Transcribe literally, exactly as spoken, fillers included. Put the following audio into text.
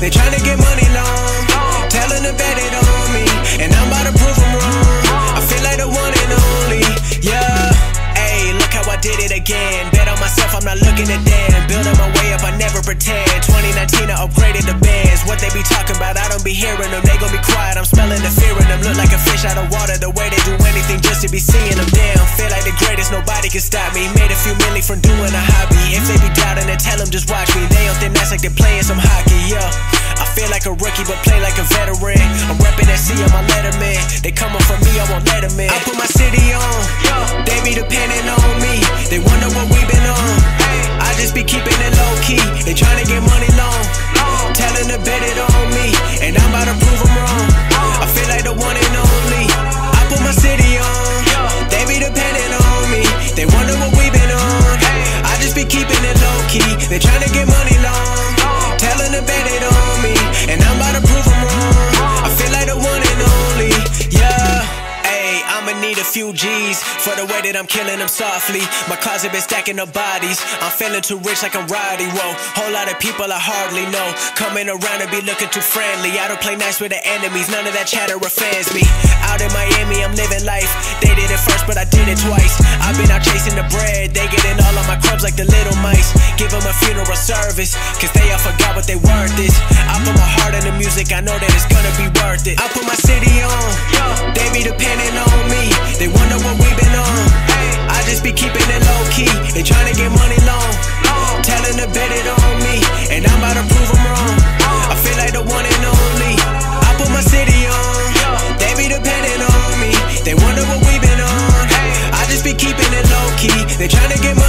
They tryna get money long, telling to bet it on me, and I'm about to prove them wrong. I feel like the one and only, yeah. Ayy, look how I did it again. Bet on myself, I'm not looking at them. Building my way up, I never pretend. Twenty nineteen, I upgraded the bands. What they be talking about, I don't be hearing them. They gon' be quiet, I'm smelling the fear in them. Look like a fish out of water, the way they do anything just to be seeing them. Damn, feel like the greatest, nobody can stop me. Made a few million from doing a hobby. If they be doubting, then tell them just watch me. They on thin ice like they're playing some hockey, yeah. I feel like a rookie, but play like a veteran. I'm reppin' that C on my letterman. They coming for me, I won't let them in. I put my city on, they be depending on me. They wonder what we been on. I just be keeping it low key. They tryna get money long, telling to bet it on me, and I'm about to prove them wrong. I feel like the one and only. I put my city on, they be depending on me. They wonder what we been on. I just be keeping it low key. They tryna get money long, telling to bet it on me, and I'm about to prove them wrong. I feel like the one and only, yeah. Ayy, I'ma need a few G's for the way that I'm killing them softly. My closet been stacking up bodies. I'm feeling too rich like I'm Roddy, whoa. Whole lot of people I hardly know coming around and be looking too friendly. I don't play nice with the enemies, none of that chatter offends me. Out in Miami, I'm living life. They did it first, but I did it twice. I've been out chasing the bread. They getting all of my crumbs like the little mice. Give them a funeral service, cause they all forgot what they worth is. I put my heart in the music, I know that it's gonna be worth it. I put my city on, they be depending on me. They wonder what we been on. I just be keeping it low key. They tryna get money long, telling to bet it on me, and I'm about to prove them wrong. I feel like the one and only. I put my city on, they be depending on me. They wonder what we been on. I just be keeping it low key. They tryna get money.